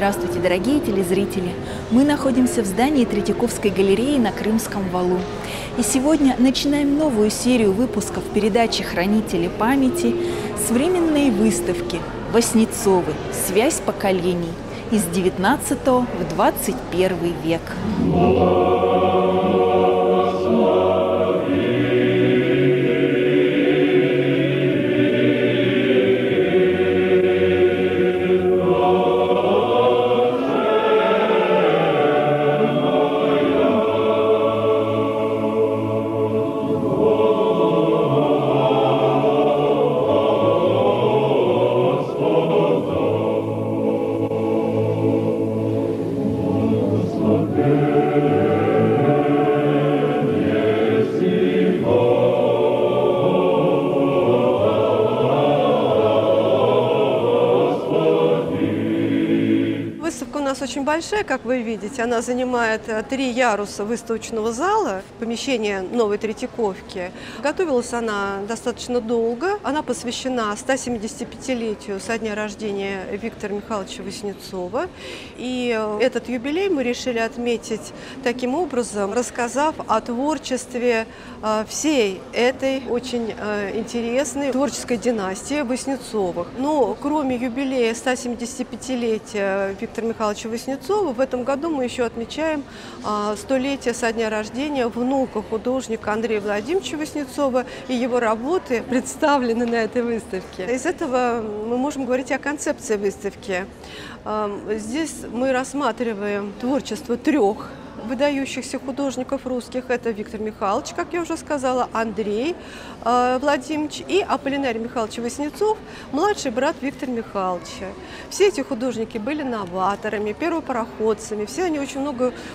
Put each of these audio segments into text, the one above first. Здравствуйте, дорогие телезрители! Мы находимся в здании Третьяковской галереи на Крымском валу. И сегодня начинаем новую серию выпусков передачи «Хранители памяти» с временной выставки «Васнецовы. Связь поколений» из 19 в 21 век. Очень большая, как вы видите, она занимает 3 яруса выставочного зала, помещение новой Третьяковки. Готовилась она достаточно долго. Она посвящена 175-летию со дня рождения Виктора Михайловича Васнецова. И этот юбилей мы решили отметить таким образом, рассказав о творчестве всей этой очень интересной творческой династии Васнецовых. Но кроме юбилея 175-летия Виктора Михайловича Васнецова, в этом году мы еще отмечаем столетие со дня рождения внука художника Андрея Владимировича Васнецова, и его работы представлены на этой выставке. Из этого мы можем говорить о концепции выставки. Здесь мы рассматриваем творчество 3 выдающихся художников русских. Это Виктор Михайлович, как я уже сказала, Андрей Владимирович и Аполлинарий Михайлович Васнецов, младший брат Виктора Михайловича. Все эти художники были новаторами, первопроходцами. Все они очень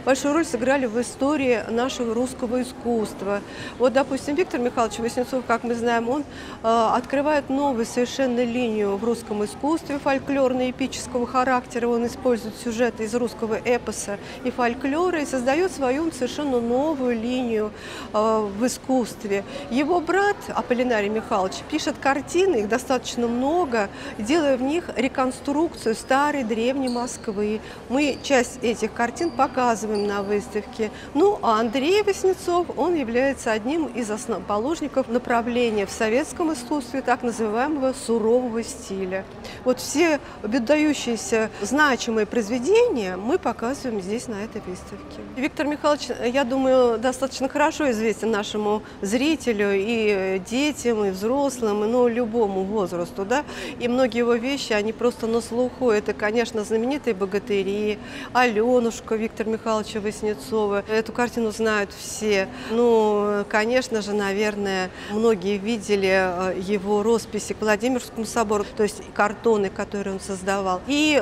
большую роль сыграли в истории нашего русского искусства. Вот, допустим, Виктор Михайлович Васнецов, как мы знаем, он открывает новую совершенно линию в русском искусстве фольклорно-эпического характера. Он использует сюжеты из русского эпоса и фольклора и создает свою совершенно новую линию в искусстве. Его брат Аполлинарий Михайлович пишет картины, их достаточно много, делая в них реконструкцию старой древней Москвы. Мы часть этих картин показываем на выставке. Ну, а Андрей Васнецов, он является одним из основоположников направления в советском искусстве так называемого сурового стиля. Вот все выдающиеся значимые произведения мы показываем здесь на этой выставке. Виктор Михайлович, я думаю, достаточно хорошо известен нашему зрителю и детям, и взрослым, и любому возрасту, да, и многие его вещи, они просто на слуху. Это, конечно, знаменитые «Богатыри», «Аленушка» Виктора Михайловича Васнецова. Эту картину знают все. Ну, конечно же, наверное, многие видели его росписи к Владимирскому собору, то есть картоны, которые он создавал. И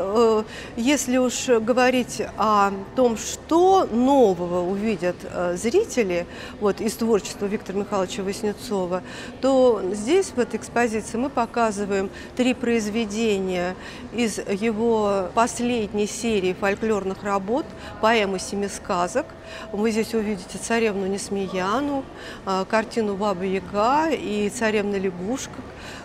если уж говорить о том, что нового увидят зрители из творчества Виктора Михайловича Васнецова, то здесь, в этой экспозиции, мы показываем 3 произведения из его последней серии фольклорных работ, поэмы «Семи сказок». Вы здесь увидите «Царевну Несмеяну», картину «Баба Яга» и «Царевна лягушка»,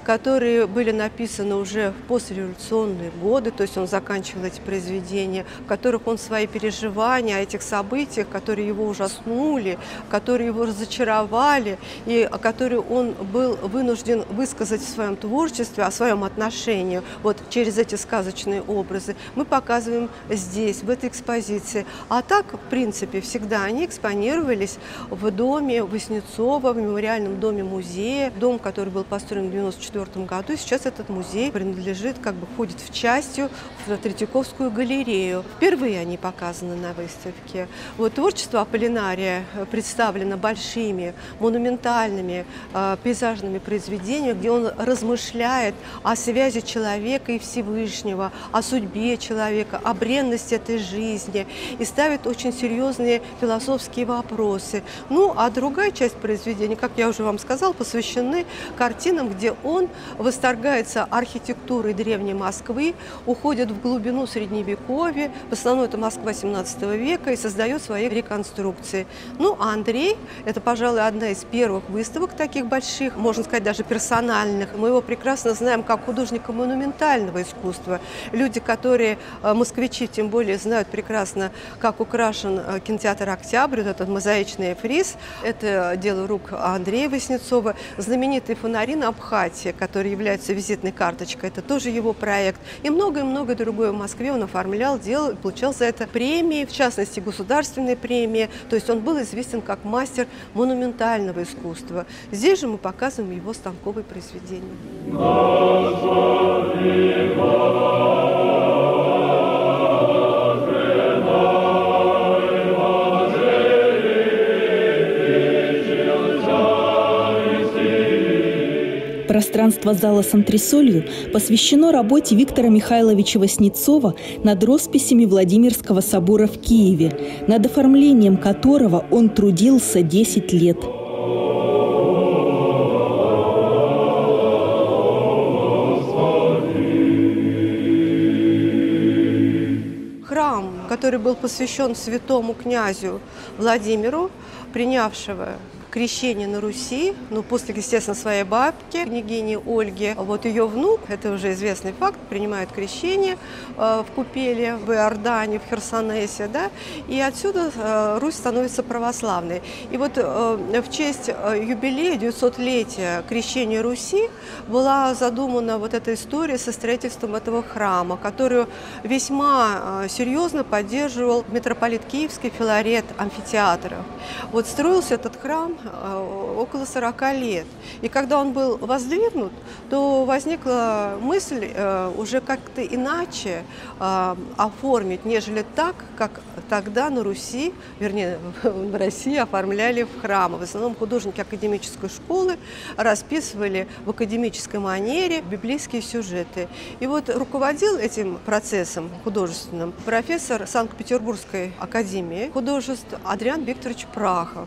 которые были написаны уже в послереволюционные годы, то есть он заканчивал эти произведения, в которых он свои переживания о этих событиях, которые его ужаснули, которые его разочаровали, и которые он был вынужден высказать в своем творчестве, о своем отношении через эти сказочные образы, мы показываем здесь, в этой экспозиции. А так, в принципе, всегда они экспонировались в доме Васнецова, в мемориальном доме музея, дом, который был построен в 1994 году. Сейчас этот музей принадлежит, входит в частью в Третьяковскую галерею. Впервые они показаны на выставке. Творчество Аполлинария представлено большими, монументальными пейзажными произведениями, где он размышляет о связи человека и Всевышнего, о судьбе человека, о бренности этой жизни и ставит очень серьезные философские вопросы. Ну, а другая часть произведения, как я уже вам сказала, посвящены картинам, где он восторгается архитектурой древней Москвы, уходит в глубину Средневековья, в основном это Москва XVII века, и создает издает свои реконструкции. Ну, а Андрей – это, пожалуй, одна из первых выставок таких больших, можно сказать, даже персональных. Мы его прекрасно знаем как художника монументального искусства. Люди, которые, москвичи, тем более, знают прекрасно, как украшен кинотеатр «Октябрь», вот этот мозаичный фриз. Это дело рук Андрея Васнецова. Знаменитые фонари на Абхатии, которые являются визитной карточкой, это тоже его проект. И многое другое в Москве он оформлял, делал, получал за это премии, в частности, государственные премии. То есть он был известен как мастер монументального искусства. Здесь же мы показываем его станковые произведения. Пространство зала с антресолью посвящено работе Виктора Михайловича Васнецова над росписями Владимирского собора в Киеве, над оформлением которого он трудился 10 лет. Храм, который был посвящен святому князю Владимиру, принявшего крещение на Руси, ну, после, естественно, своей бабки, княгини Ольги. Вот ее внук, это уже известный факт, принимает крещение в Купеле, в Иордане, в Херсонесе, да, и отсюда Русь становится православной. И вот в честь юбилея, 900-летия крещения Руси, была задумана вот эта история со строительством этого храма, которую весьма серьезно поддерживал митрополит Киевский Филарет Амфитеатров. Вот строился этот храм около 40 лет. И когда он был воздвигнут, то возникла мысль уже как-то иначе оформить, нежели так, как тогда на Руси, вернее, в России оформляли в храмы. В основном художники академической школы расписывали в академической манере библейские сюжеты. И вот руководил этим процессом художественным профессор Санкт-Петербургской академии художеств Адриан Викторович Прахов.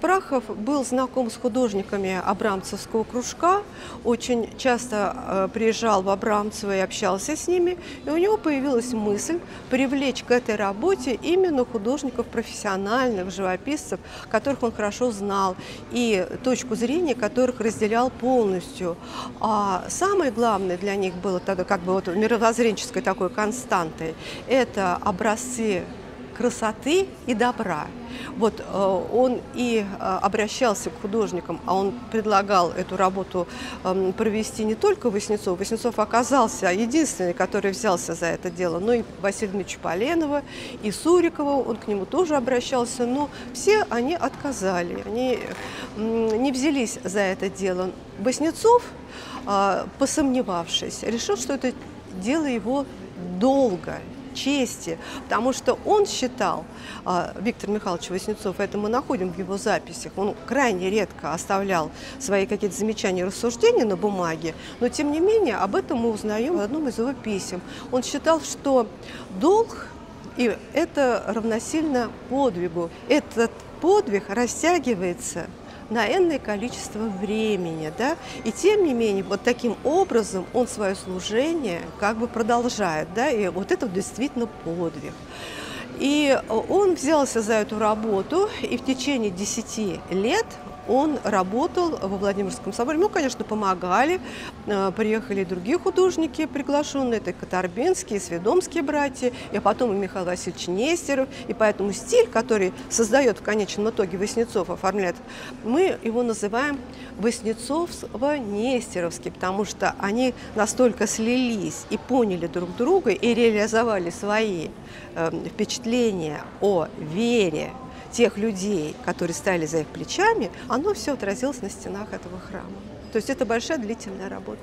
Прахов был знаком с художниками Абрамцевского кружка, очень часто приезжал в Абрамцево и общался с ними, и у него появилась мысль привлечь к этой работе именно художников профессиональных, живописцев, которых он хорошо знал, и точку зрения которых разделял полностью. А самое главное для них было тогда как бы вот мировоззренческой такой константой – это образцы красоты и добра. Вот он и обращался к художникам, а он предлагал эту работу провести не только Васнецов. Васнецов оказался единственный, который взялся за это дело, но и Василия Дмитриевича Поленова, и Сурикова, он к нему тоже обращался, но все они отказали, они не взялись за это дело. Васнецов, посомневавшись, решил, что это дело его долго, чести, потому что он считал, Виктор Михайлович Васнецов, это мы находим в его записях, он крайне редко оставлял свои какие-то замечания и рассуждения на бумаге, но тем не менее об этом мы узнаем в одном из его писем. Он считал, что долг, и это равносильно подвигу, этот подвиг растягивается на энное количество времени, да, и тем не менее вот таким образом он свое служение как бы продолжает, да, и вот это действительно подвиг. И он взялся за эту работу, и в течение 10 лет он работал во Владимирском соборе. Ну, конечно, помогали, приехали и другие художники приглашенные, это Катарбинские, Сведомские братья, и потом и Михаил Васильевич Нестеров. И поэтому стиль, который создает в конечном итоге Васнецов, оформляет, мы его называем Васнецово-Нестеровский, потому что они настолько слились и поняли друг друга, и реализовали свои впечатления о вере тех людей, которые стояли за их плечами, оно все отразилось на стенах этого храма. То есть это большая длительная работа.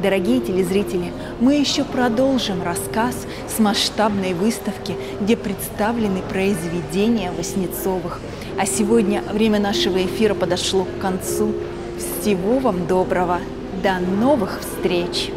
Дорогие телезрители, мы еще продолжим рассказ с масштабной выставки, где представлены произведения Васнецовых. А сегодня время нашего эфира подошло к концу. Всего вам доброго! До новых встреч!